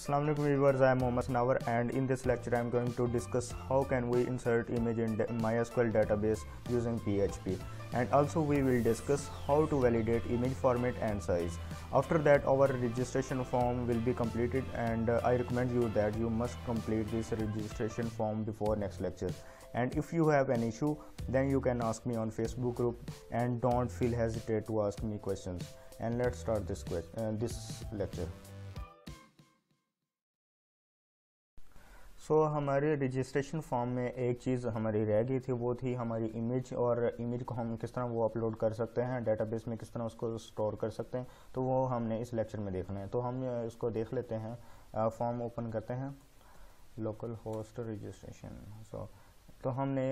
Assalamualaikum viewers, I am Mohammad Anwar and in this lecture I am going to discuss how can we insert image in MySQL database using PHP, and also we will discuss how to validate image format and size. After that, our registration form will be completed, and I recommend you that you must complete this registration form before next lecture. And if you have an issue, then you can ask me on Facebook group, and don't feel hesitate to ask me questions. And let's start this lecture. तो हमारे registration form में एक चीज़ हमारी रह गई थी, वो थी हमारी इमेज, और इमेज को हम किस तरह वो अपलोड कर सकते हैं डेटाबेस में, किस तरह उसको स्टोर कर सकते हैं, तो वो हमने इस लेक्चर में देखना है। तो हम इसको देख लेते हैं, फॉर्म ओपन करते हैं, लोकल होस्ट रजिस्ट्रेशन। तो हमने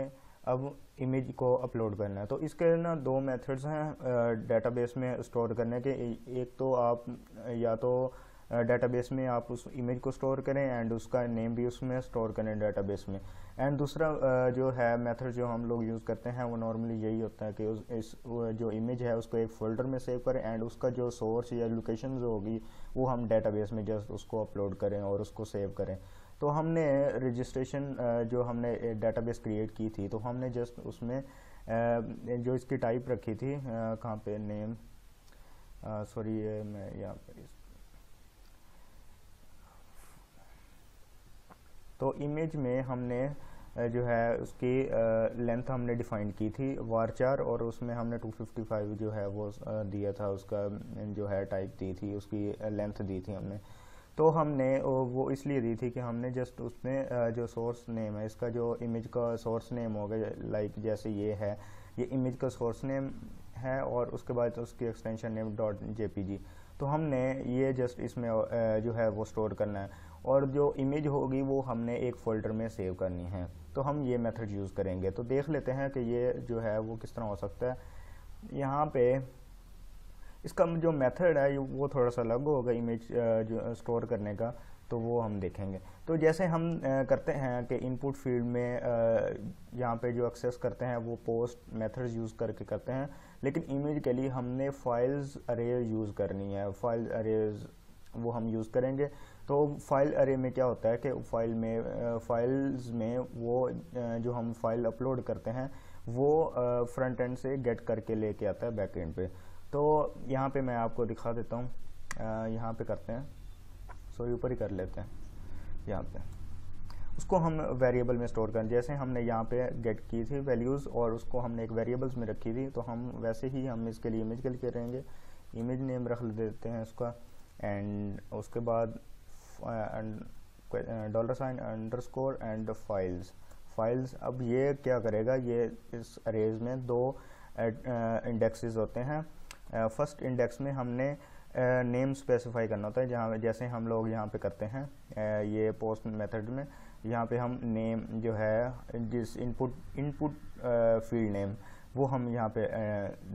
अब इमेज को अपलोड करना है। तो इसके ना दो मेथड्स हैं डेटाबेस में स्टोर करने के। एक तो आप या तो डेटाबेस में आप उस इमेज को स्टोर करें एंड उसका नेम भी उसमें स्टोर करें डेटाबेस में, एंड दूसरा जो है मेथड जो हम लोग यूज़ करते हैं वो नॉर्मली यही होता है कि जो इमेज है उसको एक फोल्डर में सेव करें एंड उसका जो सोर्स या लोकेशन जो होगी वो हम डेटाबेस में जस्ट उसको अपलोड करें और उसको सेव करें। तो हमने रजिस्ट्रेशन जो हमने डेटाबेस क्रिएट की थी, तो हमने जस्ट उसमें जो इसकी टाइप रखी थी, कहाँ पे नेम, सॉरी मैं यहाँ पर, तो इमेज में हमने जो है उसकी लेंथ हमने डिफाइन की थी varchar, और उसमें हमने 255 जो है वो दिया था, उसका जो है टाइप दी थी, उसकी लेंथ दी थी हमने। तो हमने वो इसलिए दी थी कि हमने जस्ट उसमें जो सोर्स नेम है इसका, जो इमेज का सोर्स नेम होगा, लाइक जैसे ये है, ये इमेज का सोर्स नेम है, और उसके बाद उसकी एक्सटेंशन नेम .jpg, तो हमने ये जस्ट इसमें जो है वो स्टोर करना है, और जो इमेज होगी वो हमने एक फ़ोल्डर में सेव करनी है। तो हम ये मेथड यूज़ करेंगे। तो देख लेते हैं कि ये जो है वो किस तरह हो सकता है। यहाँ पे इसका जो मेथड है वो थोड़ा सा अलग होगा इमेज जो स्टोर करने का, तो वो हम देखेंगे। तो जैसे हम करते हैं कि इनपुट फील्ड में यहाँ पे जो एक्सेस करते हैं वो पोस्ट मेथड्स यूज़ करके करते हैं, लेकिन इमेज के लिए हमने फाइल्स अरे यूज़ करनी है, फाइल अरेज वो हम यूज़ करेंगे। तो फाइल अरे में क्या होता है कि फाइल्स में वो जो हम फाइल अपलोड करते हैं वो फ्रंट एंड से गेट करके लेके आता है बैक एंड पे। तो यहाँ पे मैं आपको दिखा देता हूँ, यहाँ पे करते हैं, सॉरी ऊपर ही कर लेते हैं, यहाँ पे उसको हम वेरिएबल में स्टोर करें। जैसे हमने यहाँ पे गेट की थी वैल्यूज़ और उसको हमने एक वेरिएबल्स में रखी थी, तो हम वैसे ही हम इसके लिए इमेज के लिए करेंगे, इमेज नेम रख देते हैं उसका, एंड उसके बाद $__and फाइल्स। अब ये क्या करेगा, ये इस अरेज में दो इंडेक्सेस होते हैं। फर्स्ट इंडेक्स में हमने नेम स्पेसिफाई करना होता है, जहाँ जैसे हम लोग यहाँ पे करते हैं ये पोस्ट मेथड में, यहाँ पे हम नेम जो है जिस इनपुट फील्ड नेम वो हम यहाँ पे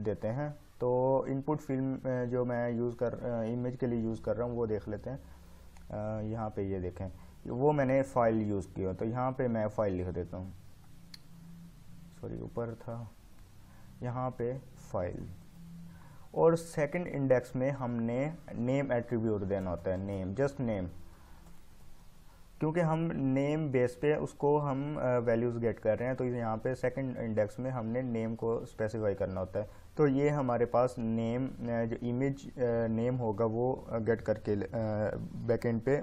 देते हैं। तो इनपुट फील्ड जो मैं यूज़ कर इमेज के लिए यूज़ कर रहा हूँ वो देख लेते हैं, यहाँ पे ये देखें, वो मैंने फाइल यूज़ की हो, तो यहाँ पे मैं फाइल लिख देता हूँ, सॉरी ऊपर था, यहाँ पे फाइल। और सेकंड इंडेक्स में हमने नेम एट्रीब्यूट देना होता है, नेम, जस्ट नेम, क्योंकि हम नेम बेस पे उसको हम वैल्यूज़ गेट कर रहे हैं, तो यहाँ पे सेकंड इंडेक्स में हमने नेम को स्पेसिफाई करना होता है। तो ये हमारे पास नेम जो इमेज नेम होगा वो गेट करके बैकएंड पे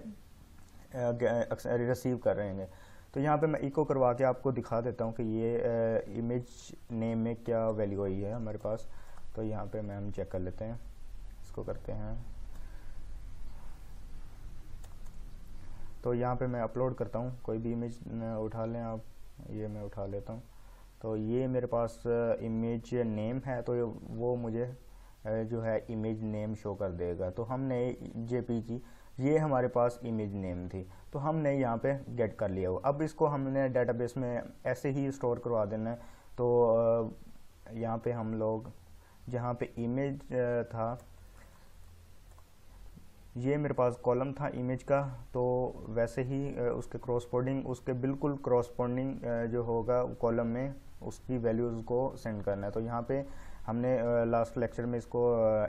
रिसीव कर रहे हैं। तो यहाँ पे मैं इको करवा के आपको दिखा देता हूँ कि ये इमेज नेम में क्या वैल्यू हुई है हमारे पास। तो यहाँ पे मैं हम चेक कर लेते हैं, इसको करते हैं, तो यहाँ पे मैं अपलोड करता हूँ, कोई भी इमेज उठा लें आप, ये मैं उठा लेता हूँ। तो ये मेरे पास इमेज नेम है, तो वो मुझे जो है इमेज नेम शो कर देगा। तो हमने जेपीजी, ये हमारे पास इमेज नेम थी, तो हमने यहाँ पे गेट कर लिया हो। अब इसको हमने डेटाबेस में ऐसे ही स्टोर करवा देना है। तो यहाँ पे हम लोग जहाँ पे इमेज था, ये मेरे पास कॉलम था इमेज का, तो वैसे ही उसके क्रॉसपोर्डिंग, उसके बिल्कुल क्रॉसपोर्डिंग जो होगा कॉलम में उसकी वैल्यूज़ को सेंड करना है। तो यहाँ पे हमने लास्ट लेक्चर में इसको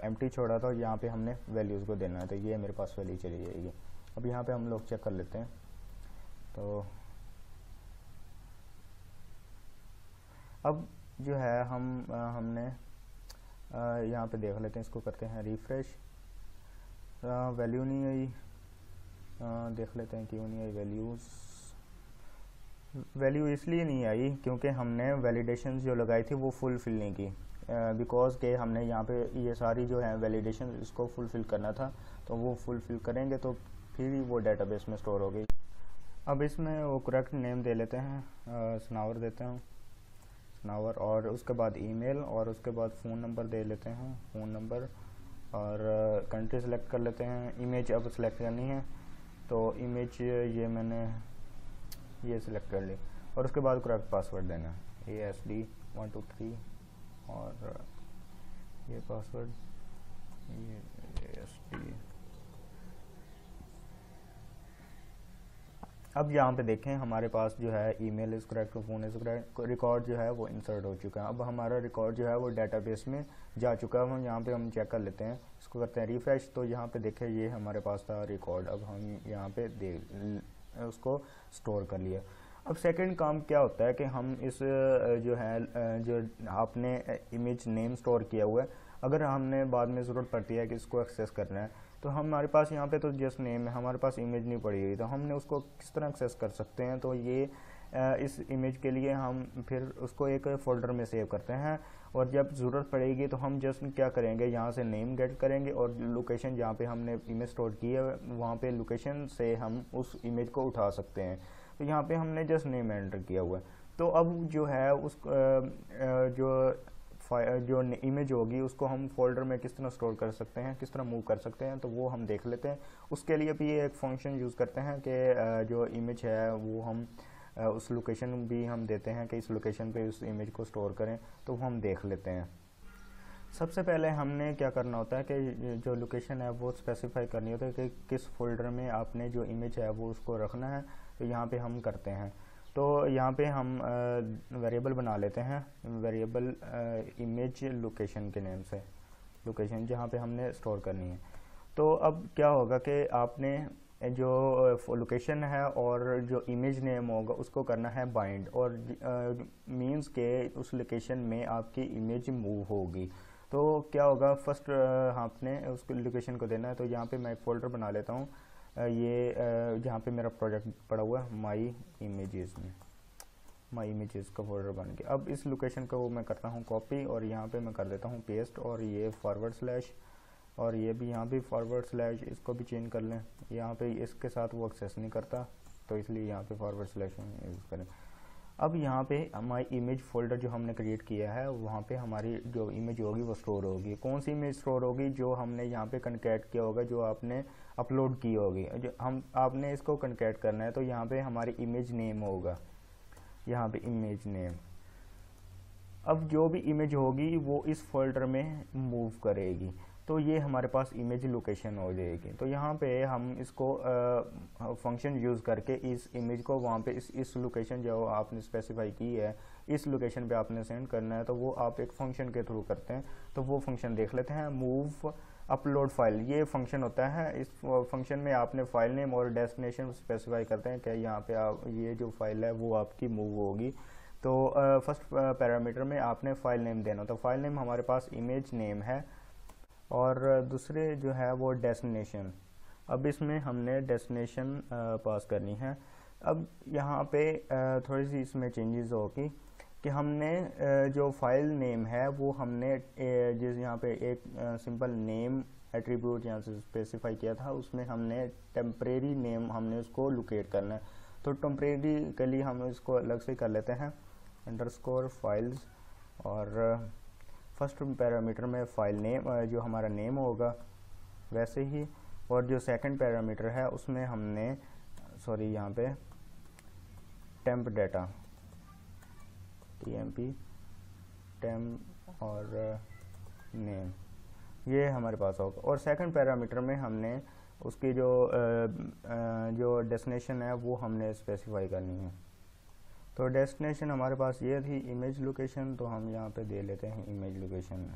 एम्प्टी छोड़ा था, यहाँ पे हमने वैल्यूज़ को देना है, तो ये मेरे पास वैल्यू चली जाएगी। अब यहाँ पे हम लोग चेक कर लेते हैं। तो अब जो है हमने यहाँ पे देख लेते हैं, इसको करते हैं रिफ्रेश। वैल्यू नहीं आई, देख लेते हैं क्यों नहीं आई वैल्यूज़। वैल्यू इसलिए नहीं आई क्योंकि हमने वैलिडेशन जो लगाई थी वो फुलफिल नहीं की, बिकॉज के हमने यहाँ पे ये सारी जो है वैलिडेशन इसको फुलफिल करना था, तो वो फुलफिल करेंगे तो फिर वो डेटाबेस में स्टोर हो गई। अब इसमें वो करेक्ट नेम दे लेते हैं, सनावर देते हैं, सनावर, और उसके बाद ईमेल, और उसके बाद फ़ोन नंबर दे लेते हैं, फ़ोन नंबर, और कंट्री सेलेक्ट कर लेते हैं। इमेज अब सेलेक्ट करनी है, तो इमेज ये मैंने ये सिलेक्ट कर ली, और उसके बाद करेक्ट पासवर्ड देना है ASD123 और ये पासवर्ड ASD। अब यहाँ पे देखें हमारे पास जो है email is correct, phone is correct, record जो है वो इंसर्ट हो चुका है। अब हमारा रिकॉर्ड जो है वो डेटाबेस में जा चुका है। हम यहाँ पे हम चेक कर लेते हैं, इसको करते हैं रिफ्रेश। तो यहाँ पे देखें ये हमारे पास था रिकॉर्ड, अब हम यहाँ पे उसको स्टोर कर लिया। अब सेकंड काम क्या होता है कि हम इस जो है जो आपने इमेज नेम स्टोर किया हुआ है, अगर हमने बाद में ज़रूरत पड़ती है कि इसको एक्सेस करना है, तो हमारे पास यहाँ पे तो जस्ट नेम है, हमारे पास इमेज नहीं पड़ी हुई, तो हमने उसको किस तरह एक्सेस कर सकते हैं। तो ये इस इमेज के लिए हम फिर उसको एक फोल्डर में सेव करते हैं, और जब ज़रूरत पड़ेगी तो हम जस्ट क्या करेंगे, यहाँ से नेम गेट करेंगे और लोकेशन जहाँ पे हमने इमेज स्टोर की है वहाँ पे लोकेशन से हम उस इमेज को उठा सकते हैं। तो यहाँ पे हमने जस्ट नेम एंटर किया हुआ है, तो अब जो है उस जो इमेज होगी उसको हम फोल्डर में किस तरह स्टोर कर सकते हैं, किस तरह मूव कर सकते हैं, तो वो हम देख लेते हैं। उसके लिए भी एक फंक्शन यूज़ करते हैं कि जो इमेज है वो हम उस लोकेशन भी हम देते हैं कि इस लोकेशन पे उस इमेज को स्टोर करें, तो वो हम देख लेते हैं। सबसे पहले हमने क्या करना होता है कि जो लोकेशन है वो स्पेसिफाई करनी होती है कि किस फोल्डर में आपने जो इमेज है वो उसको रखना है। तो यहाँ पे हम करते हैं, तो यहाँ पे हम वेरिएबल बना लेते हैं, वेरिएबल इमेज लोकेशन के नेम से, लोकेशन जहाँ पे हमने स्टोर करनी है। तो अब क्या होगा कि आपने जो लोकेशन है और जो इमेज नेम होगा उसको करना है बाइंड, और मींस के उस लोकेशन में आपकी इमेज मूव होगी। तो क्या होगा, फर्स्ट आपने उस लोकेशन को देना है। तो यहाँ पे मैं एक फोल्डर बना लेता हूँ, ये जहाँ पे मेरा प्रोजेक्ट पड़ा हुआ है माई इमेजेस में, माई इमेजेस का फोल्डर बन के। अब इस लोकेशन को मैं करता हूँ कॉपी, और यहाँ पर मैं कर देता हूँ पेस्ट, और ये फॉरवर्ड स्लैश, और ये भी यहाँ भी फॉरवर्ड स्लैश, इसको भी चेंज कर लें, यहाँ पे इसके साथ वो एक्सेस नहीं करता तो इसलिए यहाँ पे फॉरवर्ड स्लैश यूज़ करें। अब यहाँ पे हमारी इमेज फोल्डर जो हमने क्रिएट किया है वहाँ पे हमारी जो इमेज होगी वो स्टोर होगी। कौन सी इमेज स्टोर होगी, जो हमने यहाँ पे कंकैट किया होगा, जो आपने अपलोड की होगी, जो हम आपने इसको कंकैट करना है। तो यहाँ पर हमारी इमेज नेम होगा, यहाँ पर इमेज नेम। अब जो भी इमेज होगी वो इस फोल्डर में मूव करेगी, तो ये हमारे पास इमेज लोकेशन हो जाएगी। तो यहाँ पे हम इसको फंक्शन यूज़ करके इस इमेज को वहाँ पे इस लोकेशन जो आपने स्पेसिफाई की है इस लोकेशन पे आपने सेंड करना है, तो वो आप एक फंक्शन के थ्रू करते हैं। तो वो फंक्शन देख लेते हैं, मूव अपलोड फाइल, ये फंक्शन होता है। इस फंक्शन में आपने फाइल नेम और डेस्टिनेशन स्पेसिफाई करते हैं कि यहाँ पर आप ये जो फाइल है वो आपकी मूव होगी। तो फर्स्ट पैरामीटर में आपने फाइल नेम देना, तो फाइल नेम हमारे पास इमेज नेम है, और दूसरे जो है वो डेस्टिनेशन। अब इसमें हमने डेस्टिनेशन पास करनी है। अब यहाँ पे थोड़ी सी इसमें चेंजेस होगी कि हमने जो फाइल नेम है वो हमने जिस यहाँ पे एक सिंपल नेम एट्रीब्यूट यहाँ से स्पेसिफाई किया था, उसमें हमने टेम्परेरी नेम हमने उसको लोकेट करना है। तो टेम्परेरी के लिए हम इसको अलग से कर लेते हैं, अंडरस्कोर फाइल्स, और फर्स्ट पैरामीटर में फाइल नेम जो हमारा नेम होगा वैसे ही, और जो सेकंड पैरामीटर है उसमें हमने यहाँ पे टेम्प डाटा TMP टेम्प और नेम ये हमारे पास होगा, और सेकंड पैरामीटर में हमने उसकी जो डेस्टिनेशन है वो हमने स्पेसिफाई करनी है। तो डेस्टिनेशन हमारे पास ये थी इमेज लोकेशन, तो हम यहाँ पे दे लेते हैं इमेज लोकेशन,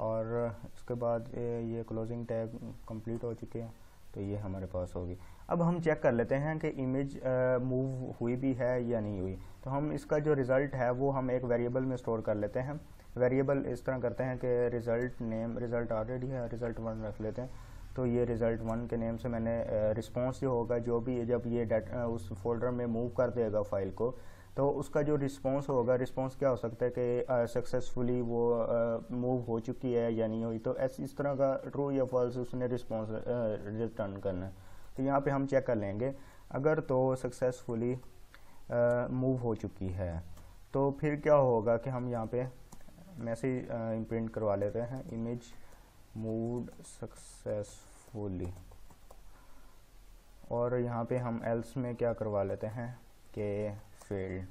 और उसके बाद ये क्लोजिंग टैग कंप्लीट हो चुके हैं, तो ये हमारे पास होगी। अब हम चेक कर लेते हैं कि इमेज मूव हुई भी है या नहीं हुई। तो हम इसका जो रिज़ल्ट है वो हम एक वेरिएबल में स्टोर कर लेते हैं। वेरिएबल इस तरह करते हैं कि रिज़ल्ट नेम, रिज़ल्ट ऑलरेडी है, रिज़ल्ट वन रख लेते हैं। तो ये रिज़ल्ट वन के नेम से मैंने रिस्पॉन्स जो होगा, जो भी जब ये उस फोल्डर में मूव कर देगा फाइल को, तो उसका जो रिस्पॉन्स होगा, रिस्पॉन्स क्या हो सकता है कि सक्सेसफुली वो मूव हो चुकी है या नहीं हुई। तो इस तरह का ट्रू या फॉल्स उसने रिस्पॉन्स रिटर्न करना है। तो यहाँ पे हम चेक कर लेंगे, अगर तो सक्सेसफुली मूव हो चुकी है तो फिर क्या होगा कि हम यहाँ पे मैसेज प्रिंट करवा लेते हैं, इमेज मूव सक्सेसफुली। और यहाँ पे हम एल्स में क्या करवा लेते हैं कि फेल्ड,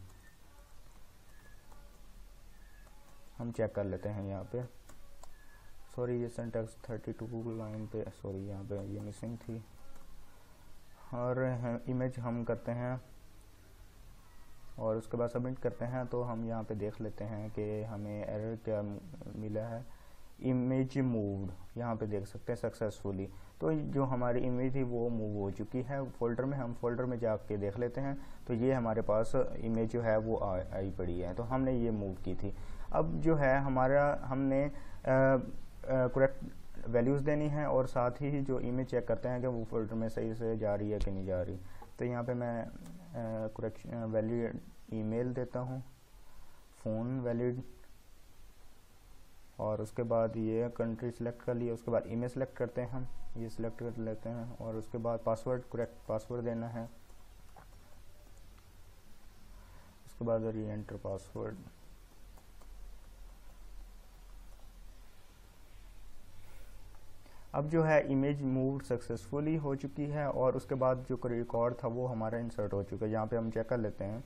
हम चेक कर लेते हैं यहाँ पे। सॉरी ये सिंटैक्स 32 लाइन पे, सॉरी यहाँ पे ये मिसिंग थी। और इमेज हम करते हैं और उसके बाद सबमिट करते हैं। तो हम यहाँ पे देख लेते हैं कि हमें एरर क्या मिला है, इमेज मूव्ड, यहाँ पे देख सकते हैं सक्सेसफुली। तो जो हमारी इमेज थी वो मूव हो चुकी है फोल्डर में। हम फोल्डर में जाके देख लेते हैं, तो ये हमारे पास इमेज जो है वो आई पड़ी है, तो हमने ये मूव की थी। अब जो है हमारा, हमने करेक्ट वैल्यूज़ देनी है और साथ ही जो इमेज चेक करते हैं कि वो फोल्डर में सही से जा रही है कि नहीं जा रही। तो यहाँ पे मैं करेक्शन वैलिड ईमेल देता हूँ, फ़ोन वैलिड, और उसके बाद ये कंट्री सेलेक्ट कर लिए। उसके बाद इमेज सेलेक्ट करते हैं, हम ये सिलेक्ट कर लेते हैं। और उसके बाद पासवर्ड, करेक्ट पासवर्ड देना है। उसके बाद री एंटर पासवर्ड। अब जो है इमेज मूव सक्सेसफुली हो चुकी है और उसके बाद जो रिकॉर्ड था वो हमारा इंसर्ट हो चुका है। यहाँ पे हम चेक कर लेते हैं,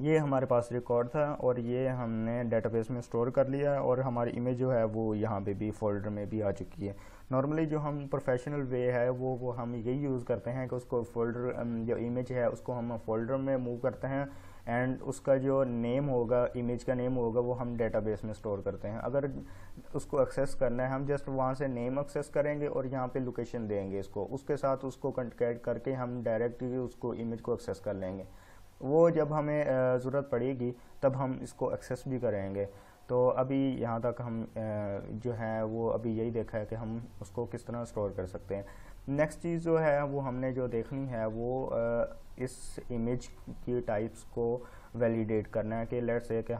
ये हमारे पास रिकॉर्ड था और ये हमने डेटाबेस में स्टोर कर लिया है और हमारी इमेज जो है वो यहाँ पे भी फोल्डर में भी आ चुकी है। नॉर्मली जो हम प्रोफेशनल वे है वो हम यही यूज़ करते हैं कि उसको फोल्डर, जो इमेज है उसको हम फोल्डर में मूव करते हैं एंड उसका जो नेम होगा, इमेज का नेम होगा, वो हम डेटाबेस में स्टोर करते हैं। अगर उसको एक्सेस करना है, हम जस्ट वहाँ से नेम एक्सेस करेंगे और यहाँ पे लोकेशन देंगे इसको, उसके साथ उसको कंटेक्ट करके हम डायरेक्टली उसको इमेज को एक्सेस कर लेंगे। वो जब हमें ज़रूरत पड़ेगी तब हम इसको एक्सेस भी करेंगे। तो अभी यहाँ तक हम जो है वो अभी यही देखा है कि हम उसको किस तरह स्टोर कर सकते हैं। नेक्स्ट चीज़ जो है वो हमने जो देखनी है वो इस इमेज की टाइप्स को वैलिडेट करना है कि लेट्स से कि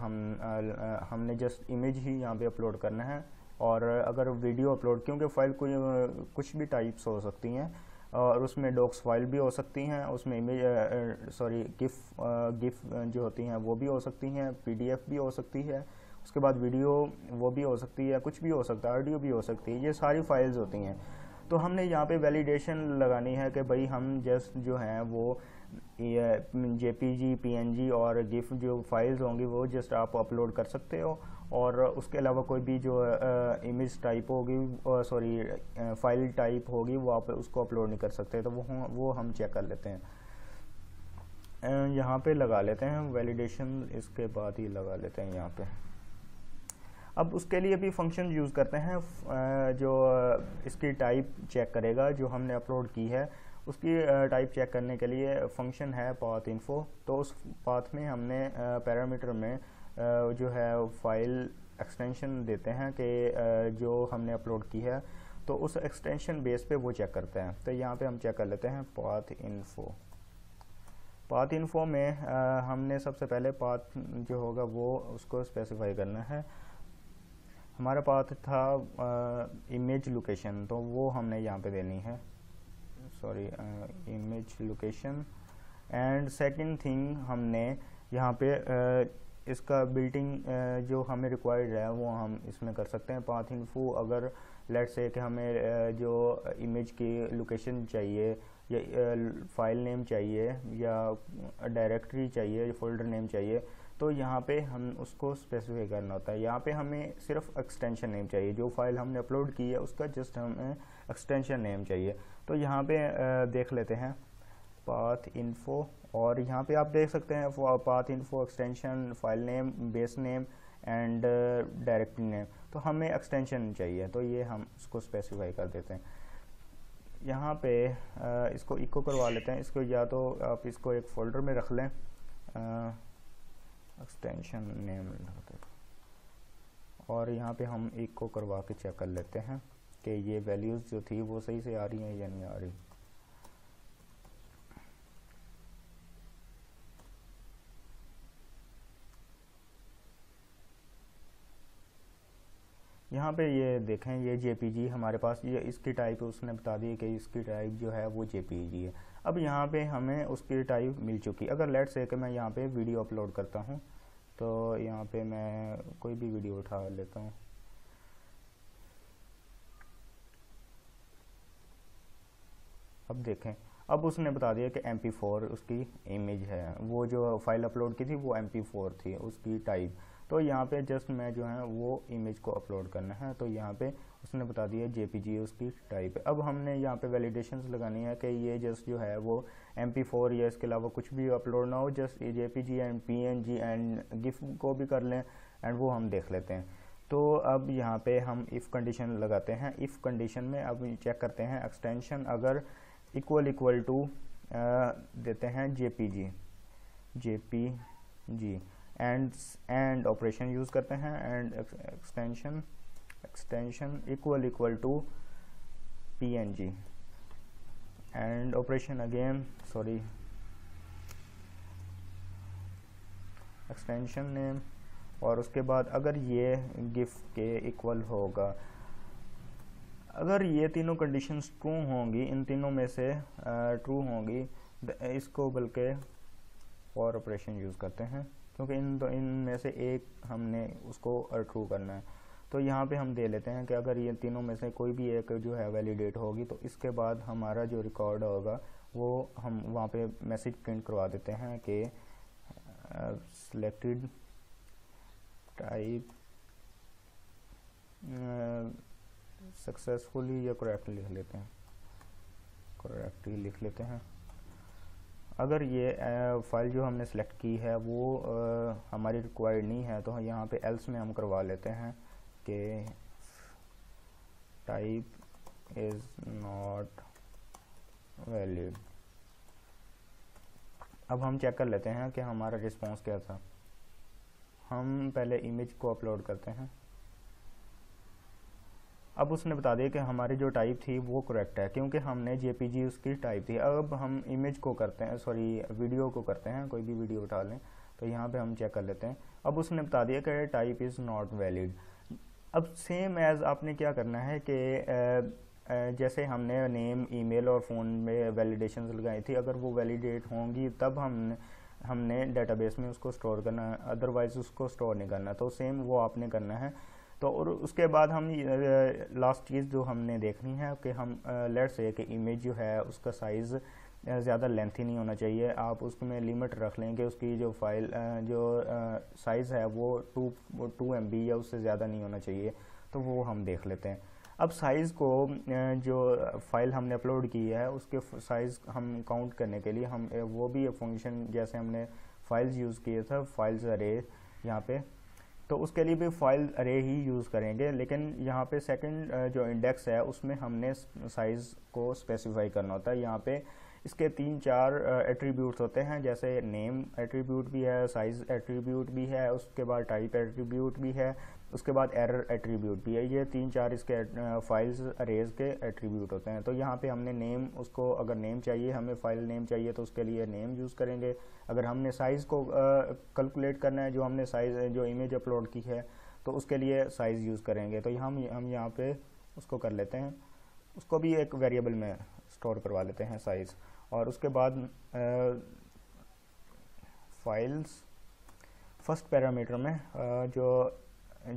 हमने जस्ट इमेज ही यहाँ पे अपलोड करना है और अगर वीडियो अपलोड, क्योंकि फाइल कुछ भी टाइप्स हो सकती हैं और उसमें डॉक्स फाइल भी हो सकती हैं, उसमें इमेज सॉरी गिफ जो होती हैं वो भी हो सकती हैं, पीडीएफ भी हो सकती है, उसके बाद वीडियो वो भी हो सकती है, कुछ भी हो सकता है, ऑडियो भी हो सकती है, ये सारी फाइल्स होती हैं। तो हमने यहाँ पे वैलिडेशन लगानी है कि भाई हम जस्ट जो हैं वो जेपीजी, पीएनजी और गिफ जो फाइल्स होंगी वो जस्ट आप अपलोड कर सकते हो और उसके अलावा कोई भी जो इमेज टाइप होगी, सॉरी फाइल टाइप होगी, वो आप उसको अपलोड नहीं कर सकते। तो वो हम चेक कर लेते हैं, यहाँ पे लगा लेते हैं वैलिडेशन, इसके बाद ही लगा लेते हैं यहाँ पे। अब उसके लिए भी फंक्शन यूज़ करते हैं जो इसकी टाइप चेक करेगा, जो हमने अपलोड की है उसकी टाइप चेक करने के लिए फंक्शन है pathinfo। तो उस पाथ में हमने पैरामीटर में जो है फाइल एक्सटेंशन देते हैं कि जो हमने अपलोड की है, तो उस एक्सटेंशन बेस पे वो चेक करते हैं। तो यहाँ पे हम चेक कर लेते हैं pathinfo। pathinfo में हमने सबसे पहले पाथ जो होगा वो उसको स्पेसिफाई करना है। हमारा पाथ था इमेज लोकेशन, तो वो हमने यहाँ पे देनी है, sorry image location. And second thing हमने यहाँ पे इसका बिल्टिंग जो हमें रिक्वायर्ड है वो हम इसमें कर सकते हैं। pathinfo अगर लेट्स से कि हमें जो इमेज की लोकेशन चाहिए या फाइल नेम चाहिए या डायरेक्टरी चाहिए, फोल्डर नेम चाहिए, तो यहाँ पे हम उसको स्पेसिफाई करना होता है। यहाँ पे हमें सिर्फ एक्सटेंशन नेम चाहिए, जो फाइल हमने अपलोड की है उसका जस्ट हमें एक्सटेंशन नेम चाहिए। तो यहाँ पे देख लेते हैं pathinfo और यहाँ पे आप देख सकते हैं pathinfo extension, file name, base name and directory name, तो हमें एक्सटेंशन चाहिए तो ये हम इसको स्पेसिफाई कर देते हैं। यहाँ पे इसको इको करवा लेते हैं, इसको या तो आप इसको एक फोल्डर में रख लें, एक्सटेंशन नेम, और यहाँ पे हम इको करवा के चेक कर लेते हैं कि ये वैल्यूज़ जो थी वो सही से आ रही हैं या नहीं आ रही। यहाँ पे ये देखें, ये जेपीजी हमारे पास, ये इसकी टाइप उसने बता दी कि इसकी टाइप जो है वो जेपीजी है। अब यहाँ पे हमें उसकी टाइप मिल चुकी। अगर लेट्स से कि मैं यहाँ पे वीडियो अपलोड करता हूँ, तो यहाँ पे मैं कोई भी वीडियो उठा लेता हूँ, अब देखें अब उसने बता दिया कि MP4 उसकी इमेज है, वो जो फाइल अपलोड की थी वो MP4 थी उसकी टाइप। तो यहाँ पे जस्ट मैं जो है वो इमेज को अपलोड करना है, तो यहाँ पे उसने बता दिया JPG उसकी टाइप है। अब हमने यहाँ पे वैलिडेशंस लगानी है कि ये जस्ट जो है वो MP4 या इसके अलावा कुछ भी अपलोड ना हो, just JPG and PNG and GIF को भी कर लें, एंड वो हम देख लेते हैं। तो अब यहाँ पे हम इफ़ कंडीशन लगाते हैं, इफ़ कंडीशन में अब चेक करते हैं एक्सटेंशन, अगर इक्वल टू देते हैं JPG एंड ऑपरेशन यूज़ करते हैं, and extension equal to PNG and operation again, sorry, extension name, और उसके बाद अगर ये GIF के इक्वल होगा। अगर ये तीनों कंडीशंस ट्रू होंगी, इन तीनों में से ट्रू होंगी, इसको बल्कि और ऑपरेशन यूज़ करते हैं क्योंकि इन में से एक हमने उसको ट्रू करना है। तो यहाँ पे हम दे लेते हैं कि अगर ये तीनों में से कोई भी एक जो है वैलिडेट होगी, तो इसके बाद हमारा जो रिकॉर्ड होगा वो हम वहाँ पे मैसेज प्रिंट करवा देते हैं कि सिलेक्टेड टाइप सक्सेसफुली या करेक्टली लिख लेते हैं, करेक्टली लिख लेते हैं। अगर ये फाइल जो हमने सेलेक्ट की है वो हमारी रिक्वायर्ड नहीं है, तो यहाँ पे एल्स में हम करवा लेते हैं कि टाइप इज़ नॉट वैलिड। अब हम चेक कर लेते हैं कि हमारा रिस्पॉन्स क्या था। हम पहले इमेज को अपलोड करते हैं, अब उसने बता दिया कि हमारी जो टाइप थी वो करेक्ट है क्योंकि हमने JPG उसकी टाइप थी। अब हम इमेज को करते हैं, सॉरी वीडियो को करते हैं, कोई भी वीडियो उठा लें, तो यहाँ पे हम चेक कर लेते हैं। अब उसने बता दिया कि टाइप इज़ नॉट वैलिड। अब सेम एज़ आपने क्या करना है कि जैसे हमने नेम, ईमेल और फ़ोन में वैलिडेशंस लगाई थी, अगर वो वैलिडेट होंगी तब हमने डेटाबेस में उसको स्टोर करना है, अदरवाइज़ उसको स्टोर नहीं करना। तो सेम वो आपने करना है। तो और उसके बाद हम लास्ट चीज़ जो हमने देखनी है कि हम लेट्स से कि इमेज जो है उसका साइज़ ज़्यादा लेंथी नहीं होना चाहिए। आप उसमें लिमिट रख लें कि उसकी जो फाइल जो साइज़ है वो 2 MB या उससे ज़्यादा नहीं होना चाहिए, तो वो हम देख लेते हैं। अब साइज़ को जो फाइल हमने अपलोड की है उसके साइज़ हम काउंट करने के लिए हम वो भी फंक्शन, जैसे हमने फाइल्स यूज़ किए थे फाइल्स अरे यहाँ पे, तो उसके लिए भी फाइल अरे ही यूज़ करेंगे। लेकिन यहाँ पे सेकंड जो इंडेक्स है उसमें हमने साइज़ को स्पेसिफाई करना होता है। यहाँ पे इसके 3-4 एट्रीब्यूट्स होते हैं, जैसे नेम एट्रीब्यूट भी है, साइज़ एट्रीब्यूट भी है, उसके बाद टाइप एट्रीब्यूट भी है, उसके बाद एरर एट्रीब्यूट भी है। ये 3-4 इसके फाइल्स अरेज के एट्रीब्यूट होते हैं। तो यहाँ पे हमने नेम, उसको अगर नेम चाहिए, हमें फाइल नेम चाहिए तो उसके लिए नेम यूज़ करेंगे। अगर हमने साइज़ को कैलकुलेट करना है, जो हमने साइज़ जो इमेज अपलोड की है, तो उसके लिए साइज़ यूज़ करेंगे। तो हम यहाँ पे उसको कर लेते हैं, उसको भी एक वेरिएबल में स्टोर करवा लेते हैं साइज़। और उसके बाद फाइल्स फर्स्ट पैरामीटर में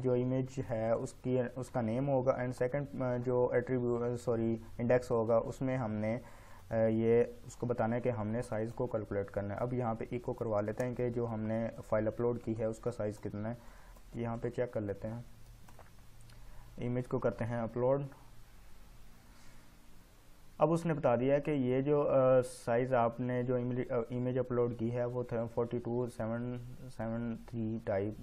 जो इमेज है उसका नेम होगा, एंड सेकंड जो इंडेक्स होगा उसमें हमने ये उसको बताना है कि हमने साइज़ को कैलकुलेट करना है। अब यहाँ पे इको करवा लेते हैं कि जो हमने फाइल अपलोड की है उसका साइज़ कितना है, यहाँ पे चेक कर लेते हैं। इमेज को करते हैं अपलोड। अब उसने बता दिया कि ये जो साइज़ आपने जो इमेज अपलोड की है वो 42,773 टाइप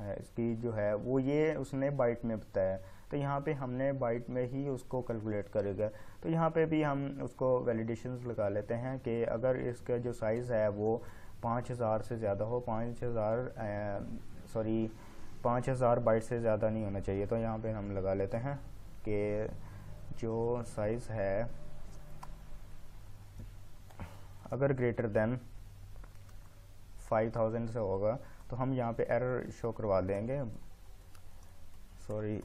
है, इसकी जो है वो ये उसने बाइट में बताया। तो यहाँ पे हमने बाइट में ही उसको कैलकुलेट करेगा। तो यहाँ पे भी हम उसको वैलिडेशंस लगा लेते हैं कि अगर इसका जो साइज़ है वो 5,000 से ज़्यादा हो, 5,000 बाइट से ज़्यादा नहीं होना चाहिए। तो यहाँ पे हम लगा लेते हैं कि जो साइज़ है अगर ग्रेटर देन 5,000 से होगा तो हम यहाँ पे एरर शो करवा देंगे,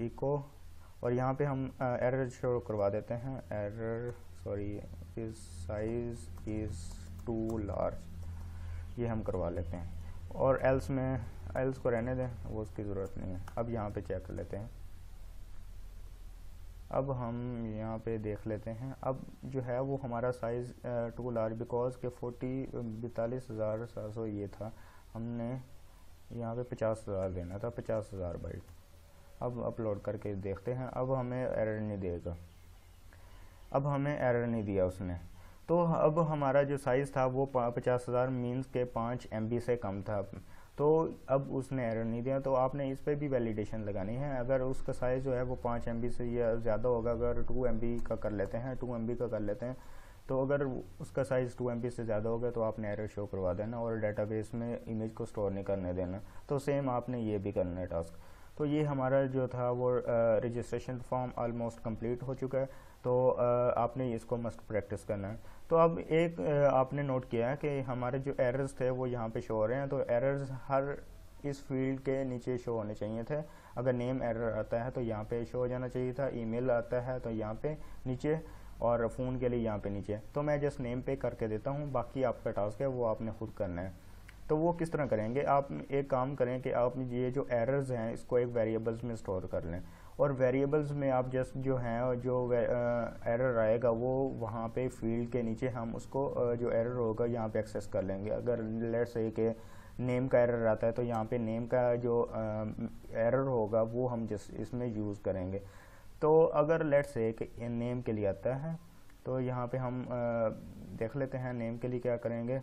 इको, और यहाँ पे हम एरर शो करवा देते हैं, error this size is too large, ये हम करवा लेते हैं। और एल्स में एल्स को रहने दें, वो उसकी ज़रूरत नहीं है। अब यहाँ पे चेक कर लेते हैं, अब हम यहाँ पे देख लेते हैं, अब जो है वो हमारा साइज़ टू लार्ज बिकॉज के 42,700 ये था, हमने यहाँ पे 50,000 देना था, 50,000 बाइट। अब अपलोड करके देखते हैं, अब हमें एरर नहीं देगा, अब हमें एरर नहीं दिया उसने। तो अब हमारा जो साइज़ था वो 50,000 मीन्स के 5 MB से कम था, तो अब उसने एरर नहीं दिया। तो आपने इस पे भी वैलिडेशन लगानी है। अगर उसका साइज़ जो है वो 5 MB से या ज़्यादा होगा, अगर 2 MB का कर लेते हैं, 2 MB का कर लेते हैं, तो अगर उसका साइज़ 2 MB से ज़्यादा होगा तो आपने एरर शो करवा देना और डेटाबेस में इमेज को स्टोर नहीं करने देना। तो सेम आपने ये भी करना है टास्क। तो ये हमारा जो था वो रजिस्ट्रेशन फॉर्म ऑलमोस्ट कंप्लीट हो चुका है। तो आपने इसको मस्ट प्रैक्टिस करना है। तो अब एक आपने नोट किया है कि हमारे जो एरर्स थे वो यहाँ पे शो हो रहे हैं। तो एरर्स हर इस फील्ड के नीचे शो होने चाहिए थे। अगर नेम एरर आता है तो यहाँ पे शो हो जाना चाहिए था, ईमेल आता है तो यहाँ पे नीचे, और फ़ोन के लिए यहाँ पे नीचे। तो मैं जस्ट नेम पे करके देता हूँ, बाकी आपका टास्क है वो आपने खुद करना है। तो वो किस तरह करेंगे, आप एक काम करें कि आप ये जो एरर्स हैं इसको एक वेरिएबल्स में स्टोर कर लें, और वेरिएबल्स में आप जस्ट जो हैं जो एरर आएगा वो वहाँ पे फील्ड के नीचे हम उसको जो एरर होगा यहाँ पे एक्सेस कर लेंगे। अगर लेट्स से कि नेम का एरर आता है तो यहाँ पे नेम का जो एरर होगा वो हम जस्ट इसमें यूज़ करेंगे। तो अगर लेट्स से कि नेम के लिए आता है तो यहाँ पर हम देख लेते हैं नेम के लिए क्या करेंगे,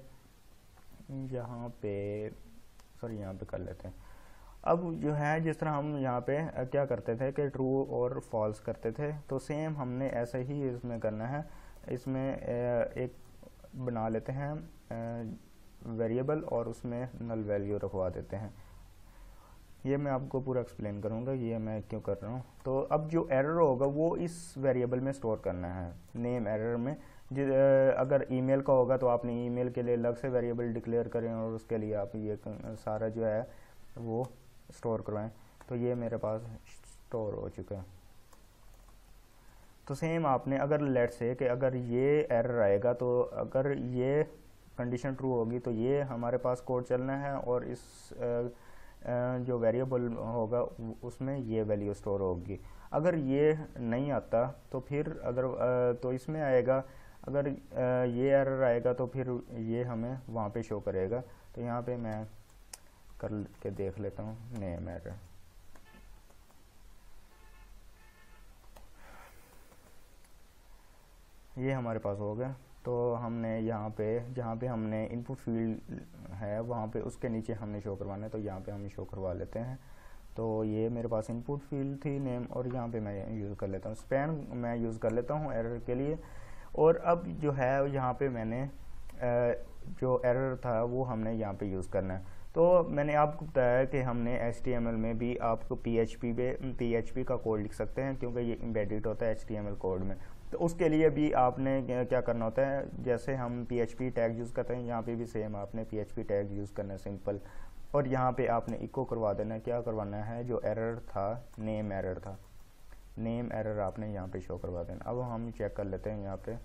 यहाँ पे यहाँ पे कर लेते हैं। अब जो है जिस तरह हम यहाँ पे क्या करते थे कि ट्रू और फॉल्स करते थे, तो सेम हमने ऐसे ही इसमें करना है। इसमें एक बना लेते हैं वेरिएबल और उसमें नल वैल्यू रखवा देते हैं। ये मैं आपको पूरा एक्सप्लेन करूँगा ये मैं क्यों कर रहा हूँ। तो अब जो एरर होगा वो इस वेरिएबल में स्टोर करना है, नेम एरर में। अगर ईमेल का होगा तो आपने ईमेल के लिए अलग से वेरिएबल डिक्लेयर करें और उसके लिए आप ये सारा जो है वो स्टोर करवाएं। तो ये मेरे पास स्टोर हो चुका है। तो सेम आपने अगर लेट्स से कि अगर ये एरर आएगा तो अगर ये कंडीशन ट्रू होगी तो ये हमारे पास कोड चलना है और इस जो वेरिएबल होगा उसमें ये वैल्यू स्टोर होगी। अगर ये नहीं आता तो फिर अगर तो इसमें आएगा, अगर ये एरर आएगा तो फिर ये हमें वहाँ पे शो करेगा। तो यहाँ पे मैं कर के देख लेता हूँ नेम एरर। ये हमारे पास हो गया। तो हमने यहाँ पे जहाँ पे हमने इनपुट फील्ड है वहाँ पे उसके नीचे हमने शो करवाना है, तो यहाँ पे हम शो करवा लेते हैं। तो ये मेरे पास इनपुट फील्ड थी नेम, और यहाँ पे मैं यूज़ कर लेता हूँ स्पैन, मैं यूज़ कर लेता हूँ एरर के लिए। और अब जो है यहाँ पे मैंने जो एरर था वो हमने यहाँ पे यूज़ करना है। तो मैंने आपको बताया कि हमने HTML में भी आपको PHP का कोड लिख सकते हैं क्योंकि ये एम्बेडेड होता है HTML कोड में। तो उसके लिए भी आपने क्या करना होता है, जैसे हम PHP टैग यूज़ करते हैं यहाँ पर भी सेम आपने PHP टैग यूज़ करना है सिंपल, और यहाँ पे आपने इको करवा देना है। क्या करवाना है, जो एरर था नेम एरर था, नेम एरर आपने यहाँ पे शो करवा देना। अब हम चेक कर लेते हैं यहाँ पे,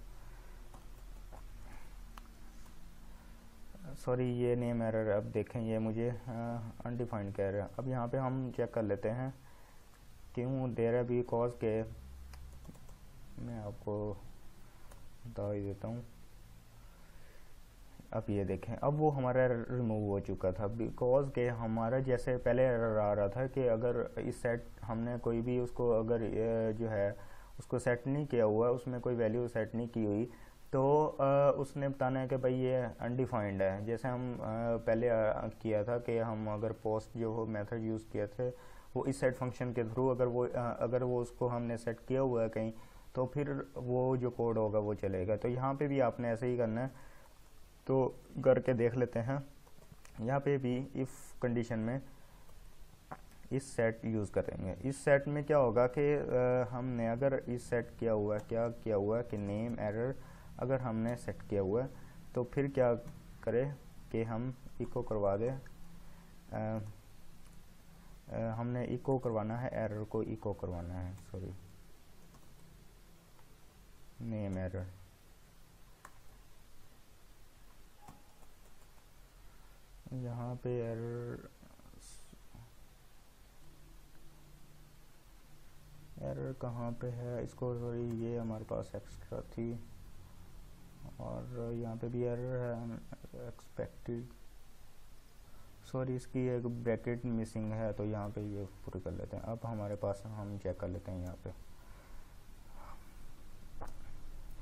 ये नेम एरर अब देखें ये मुझे अनडिफाइंड कह रहा है। अब यहाँ पे हम चेक कर लेते हैं क्यों दे रहा है, बिकॉज के मैं आपको बता ही देता हूँ। अब ये देखें अब वो हमारा रिमूव हो चुका था बिकॉज के हमारा जैसे पहले एरर आ रहा था कि अगर इस सेट हमने कोई भी उसको अगर जो है उसको सेट नहीं किया हुआ, उसमें कोई वैल्यू सेट नहीं की हुई, तो उसने बताना है कि भाई ये अनडिफाइंड है। जैसे हम पहले किया था कि हम अगर पोस्ट जो मेथड यूज़ किए थे वो इस सेट फंक्शन के थ्रू अगर वो उसको हमने सेट किया हुआ है कहीं, तो फिर वो जो कोड होगा वो चलेगा। तो यहाँ पे भी आपने ऐसे ही करना है। तो करके देख लेते हैं, यहाँ पे भी इफ़ कंडीशन में इस सेट यूज़ करेंगे। इस सेट में क्या होगा कि हमने अगर इस सेट किया हुआ है, क्या किया हुआ है कि नेम एरर अगर हमने सेट किया हुआ है, तो फिर क्या करें कि हम इको करवा दें। हमने इको करवाना है, एरर को इको करवाना है, सॉरी नेम एरर। यहाँ पे एरर कहाँ पे है इसको, सॉरी ये हमारे पास एक्स्ट्रा थी, और यहाँ पे भी एरर है एक्सपेक्टेड, सॉरी इसकी एक ब्रैकेट मिसिंग है, तो यहाँ पे ये पूरी कर लेते हैं। अब हमारे पास हम चेक कर लेते हैं यहाँ पे।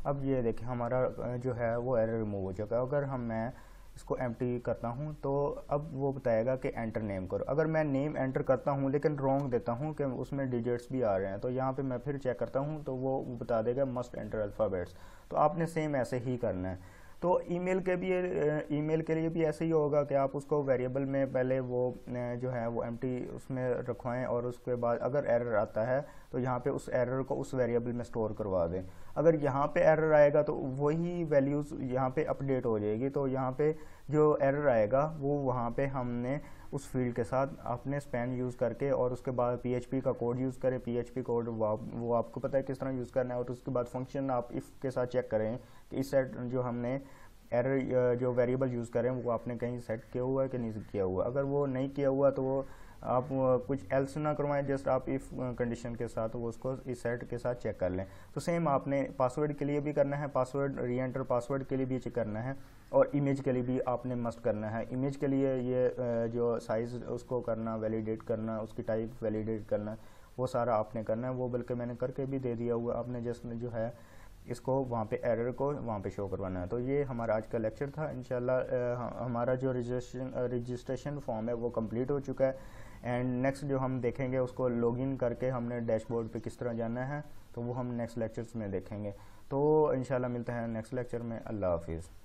अब ये देखिए हमारा जो है वो एरर रिमूव हो चुका है। अगर हम मैं इसको एम्प्टी करता हूँ तो अब वो बताएगा कि एंटर नेम करो। अगर मैं नेम एंटर करता हूँ लेकिन रॉन्ग देता हूँ कि उसमें डिजिट्स भी आ रहे हैं, तो यहाँ पे मैं फिर चेक करता हूँ तो वो बता देगा मस्ट एंटर अल्फ़ाबेट्स। तो आपने सेम ऐसे ही करना है। तो ईमेल के लिए भी ऐसे ही होगा कि आप उसको वेरिएबल में पहले वो जो है वो एम्प्टी उसमें रखवाएँ, और उसके बाद अगर एरर आता है तो यहाँ पे उस एरर को उस वेरिएबल में स्टोर करवा दें। अगर यहाँ पे एरर आएगा तो वही वैल्यूज़ यहाँ पे अपडेट हो जाएगी। तो यहाँ पे जो एरर आएगा वो वहाँ पे हमने उस फील्ड के साथ अपने स्पैन यूज़ करके, और उसके बाद PHP का कोड यूज़ करें। PHP कोड वो आपको पता है किस तरह यूज़ करना है, और उसके बाद फंक्शन आप इफ़ के साथ चेक करें कि इस सेट जो हमने एरर जो वेरिएबल यूज़ करें वो आपने कहीं सेट किया हुआ है कि नहीं किया हुआ। अगर वो नहीं किया हुआ तो वो आप कुछ एल्स ना करवाएं, जस्ट आप इफ़ कंडीशन के साथ वो उसको इस सेट के साथ चेक कर लें। तो सेम आपने पासवर्ड के लिए भी करना है, पासवर्ड री एंटर पासवर्ड के लिए भी चेक करना है, और इमेज के लिए भी आपने मस्ट करना है। इमेज के लिए ये जो साइज़ उसको करना, वैलिडेट करना, उसकी टाइप वैलिडेट करना, वो सारा आपने करना है। वो बल्कि मैंने करके भी दे दिया हुआ, आपने जस्ट जो है इसको वहाँ पे एरर को वहाँ पे शो करवाना है। तो ये हमारा आज का लेक्चर था। इंशाल्लाह हमारा जो रजिस्ट्रेशन फॉर्म है वो कंप्लीट हो चुका है, एंड नेक्स्ट जो हम देखेंगे उसको लॉगिन करके हमने डैशबोर्ड पे किस तरह जाना है, तो वो हम नेक्स्ट लेक्चर्स में देखेंगे। तो इंशाल्लाह मिलते हैं नेक्स्ट लेक्चर में। अल्लाह हाफिज़।